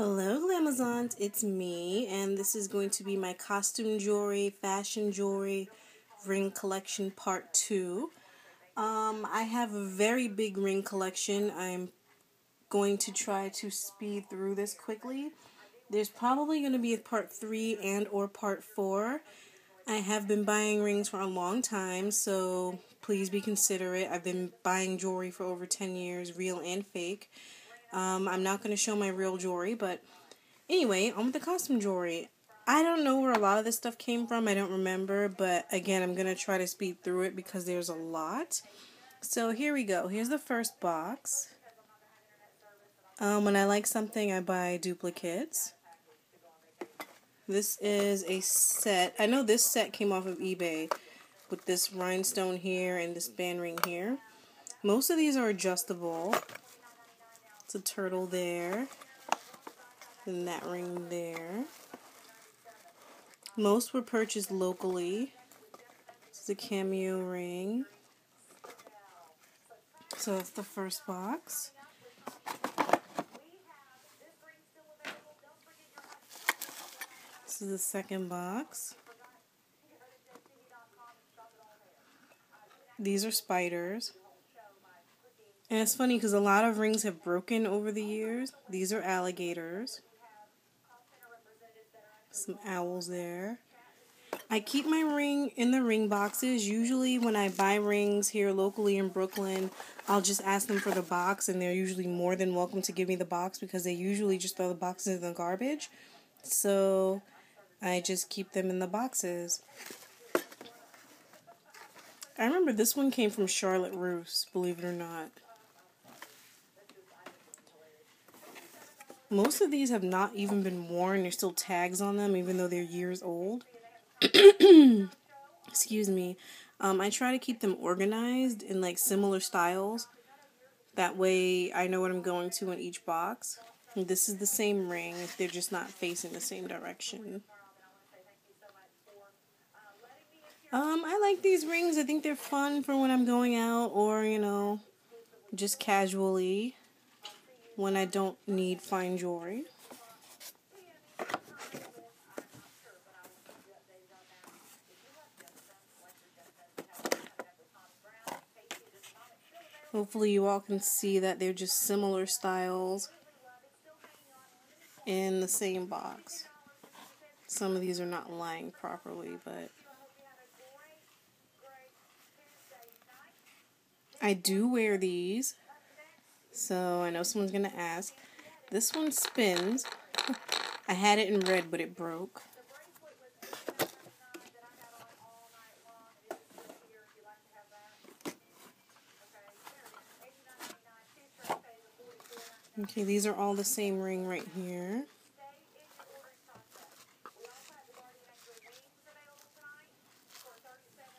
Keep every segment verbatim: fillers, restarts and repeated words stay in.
Hello Glamazons, it's me, and this is going to be my costume jewelry, fashion jewelry, ring collection part two. Um, I have a very big ring collection. I'm going to try to speed through this quickly. There's probably going to be a part three and or part four. I have been buying rings for a long time, so please be considerate. I've been buying jewelry for over ten years, real and fake. Um, I'm not going to show my real jewelry, but anyway, on with the costume jewelry. I don't know where a lot of this stuff came from. I don't remember, but again, I'm going to try to speed through it because there's a lot. So here we go. Here's the first box. Um, when I like something, I buy duplicates. This is a set. I know this set came off of eBay with this rhinestone here and this band ring here. Most of these are adjustable. It's a turtle there, and that ring there. Most were purchased locally. This is a cameo ring. So that's the first box. This is the second box. These are spiders. And it's funny because a lot of rings have broken over the years. These are alligators. Some owls there. I keep my ring in the ring boxes. Usually when I buy rings here locally in Brooklyn, I'll just ask them for the box, and they're usually more than welcome to give me the box because they usually just throw the boxes in the garbage. So I just keep them in the boxes. I remember this one came from Charlotte Russe, believe it or not. Most of these have not even been worn. There's still tags on them, even though they're years old. Excuse me. Um, I try to keep them organized in like similar styles. That way I know what I'm going to in each box. And this is the same ring if they're just not facing the same direction. Um, I like these rings. I think they're fun for when I'm going out or, you know, just casually, when I don't need fine jewelry. Hopefully you all can see that they're just similar styles in the same box. Some of these are not lined properly, but I do wear these. So I know someone's going to ask. This one spins. I had it in red, but it broke. Okay, these are all the same ring right here.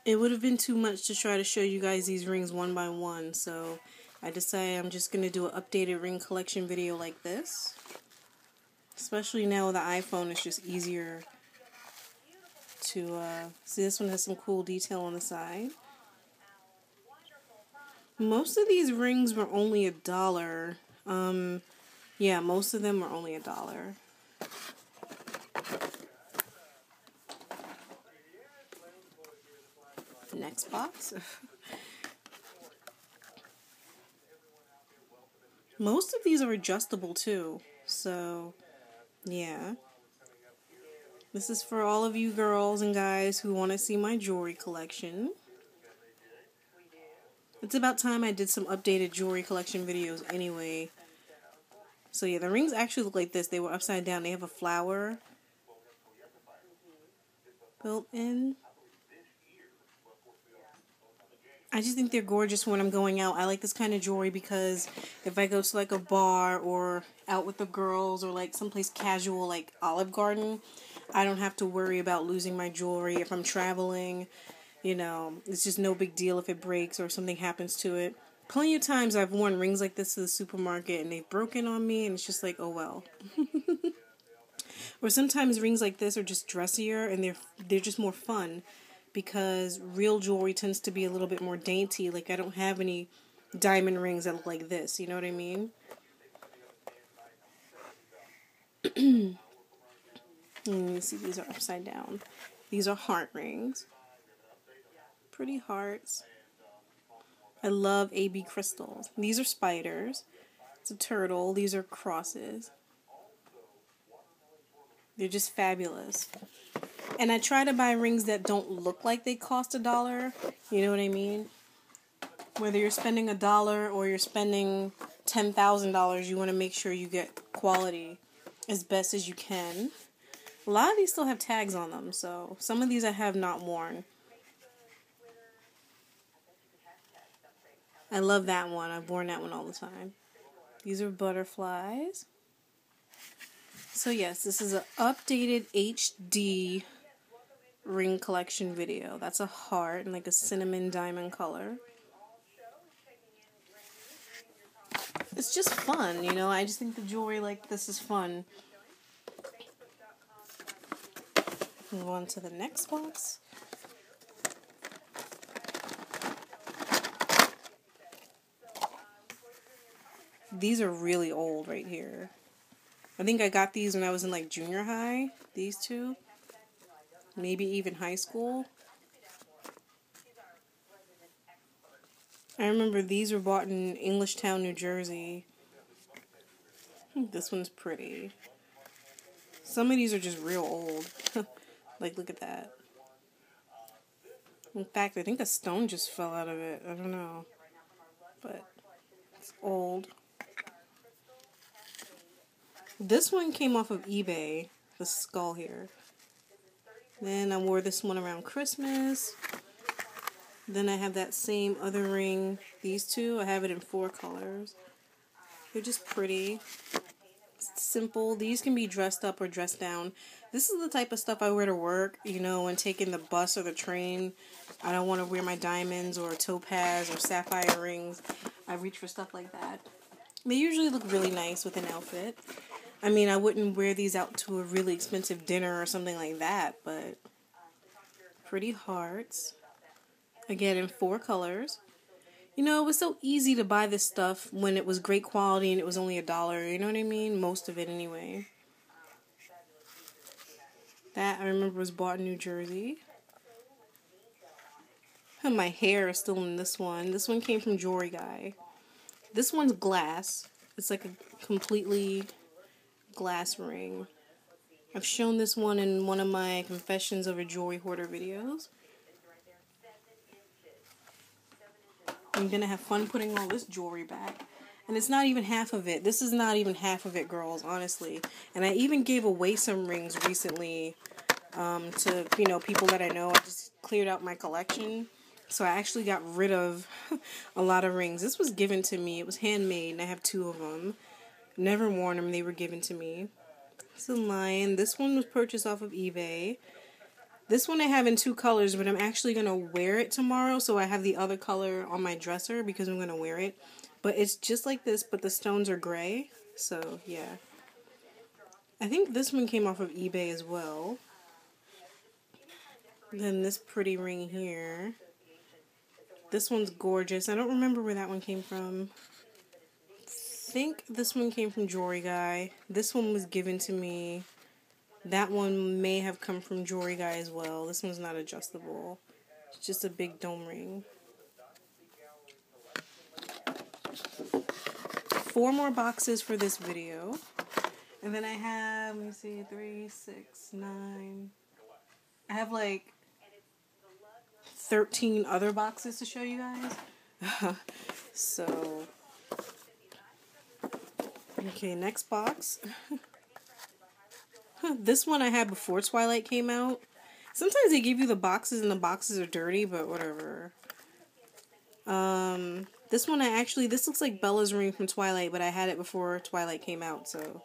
It would have been too much to try to show you guys these rings one by one, so I decided I'm just going to do an updated ring collection video like this. Especially now with the iPhone, it's just easier to uh, see. This one has some cool detail on the side. Most of these rings were only a dollar. Um, yeah, most of them were only a dollar. Next box. Most of these are adjustable too, so yeah. This is for all of you girls and guys who want to see my jewelry collection. It's about time I did some updated jewelry collection videos anyway. So yeah, the rings actually look like this. They were upside down. They have a flower built in. I just think they're gorgeous when I'm going out. I like this kind of jewelry because if I go to like a bar or out with the girls or like someplace casual like Olive Garden, I don't have to worry about losing my jewelry. If I'm traveling, you know, it's just no big deal if it breaks or something happens to it. Plenty of times I've worn rings like this to the supermarket and they've broken on me and it's just like, oh well. Or sometimes rings like this are just dressier and they're they're just more fun. Because real jewelry tends to be a little bit more dainty. Like, I don't have any diamond rings that look like this. You know what I mean? You see, these are upside down. These are heart rings. Pretty hearts. I love A B crystals. These are spiders. It's a turtle. These are crosses. They're just fabulous. And I try to buy rings that don't look like they cost a dollar. You know what I mean? Whether you're spending a dollar or you're spending ten thousand dollars, you want to make sure you get quality as best as you can. A lot of these still have tags on them, so some of these I have not worn. I love that one. I've worn that one all the time. These are butterflies. So yes, this is an updated H D ring collection video. That's a heart and like a cinnamon diamond color. It's just fun, you know. I just think the jewelry like this is fun. Move on to the next box. These are really old right here. I think I got these when I was in like junior high. These two. Maybe even high school. I remember these were bought in Englishtown, New Jersey. This one's pretty. Some of these are just real old. Like, look at that. In fact, I think a stone just fell out of it. I don't know. But it's old. This one came off of eBay. The skull here. Then I wore this one around Christmas. Then I have that same other ring. These two, I have it in four colors. They're just pretty. Simple. These can be dressed up or dressed down. This is the type of stuff I wear to work, you know, when taking the bus or the train. I don't want to wear my diamonds or topaz or sapphire rings. I reach for stuff like that. They usually look really nice with an outfit. I mean, I wouldn't wear these out to a really expensive dinner or something like that, but pretty hearts. Again, in four colors. You know, it was so easy to buy this stuff when it was great quality and it was only a dollar. You know what I mean? Most of it anyway. That, I remember, was bought in New Jersey. And my hair is still in this one. This one came from Jewelry Guy. This one's glass. It's like a completely glass ring. I've shown this one in one of my Confessions of a Jewelry Hoarder videos. I'm going to have fun putting all this jewelry back. And it's not even half of it. This is not even half of it, girls, honestly. And I even gave away some rings recently um, to, you know, people that I know. I just cleared out my collection. So I actually got rid of a lot of rings. This was given to me. It was handmade, and I have two of them. Never worn them. They were given to me. It's a lion. This one was purchased off of eBay. This one I have in two colors, but I'm actually going to wear it tomorrow, so I have the other color on my dresser because I'm going to wear it. But it's just like this, but the stones are gray, so yeah. I think this one came off of eBay as well. Then this pretty ring here. This one's gorgeous. I don't remember where that one came from. I think this one came from Jewelry Guy. This one was given to me. That one may have come from Jewelry Guy as well. This one's not adjustable. It's just a big dome ring. Four more boxes for this video. And then I have, let me see, three, six, nine. I have like thirteen other boxes to show you guys. So, okay, next box. This one I had before Twilight came out. Sometimes they give you the boxes and the boxes are dirty, but whatever. Um, this one I actually, this looks like Bella's ring from Twilight, but I had it before Twilight came out, so.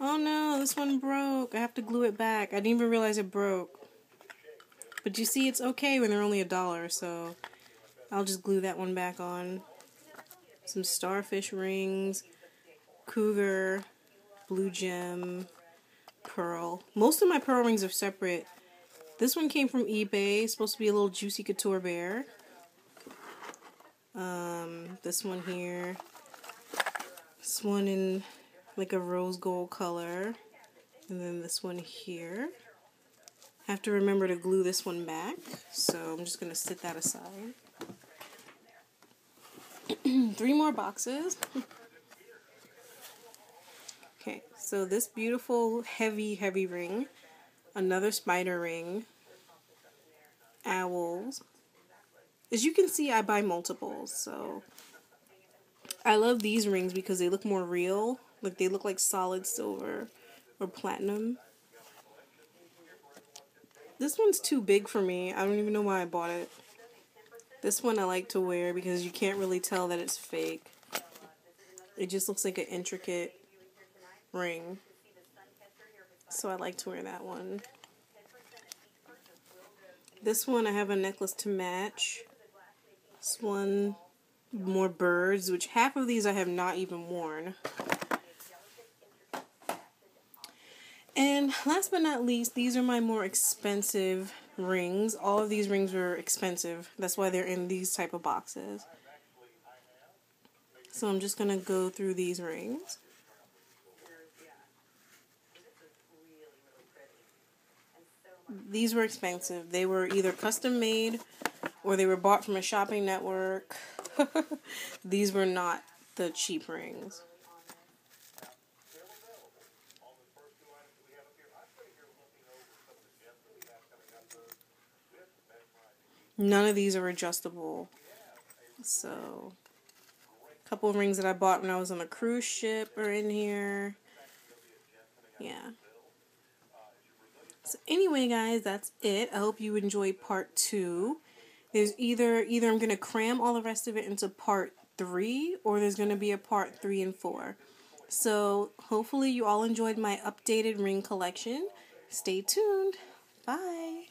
Oh no, this one broke. I have to glue it back. I didn't even realize it broke. But you see, it's okay when they're only a dollar, so I'll just glue that one back on. Some starfish rings, cougar, blue gem, pearl. Most of my pearl rings are separate. This one came from eBay. It's supposed to be a little Juicy Couture bear. Um, this one here. This one in like a rose gold color. And then this one here. I have to remember to glue this one back, so I'm just going to sit that aside. Three more boxes. Okay, so this beautiful heavy, heavy ring, another spider ring, owls. As you can see, I buy multiples, so I love these rings because they look more real. Like, they look like solid silver or platinum. This one's too big for me. I don't even know why I bought it. This one I like to wear because you can't really tell that it's fake. It just looks like an intricate ring. So I like to wear that one. This one I have a necklace to match. This one, more birds, which half of these I have not even worn. And last but not least, these are my more expensive rings. All of these rings are expensive. That's why they're in these type of boxes. So I'm just going to go through these rings. These were expensive. They were either custom made or they were bought from a shopping network. These were not the cheap rings. None of these are adjustable. So, a couple of rings that I bought when I was on a cruise ship are in here. Yeah. So anyway, guys, that's it. I hope you enjoyed part two. There's either either I'm going to cram all the rest of it into part three, or there's going to be a part three and four. So hopefully you all enjoyed my updated ring collection. Stay tuned. Bye.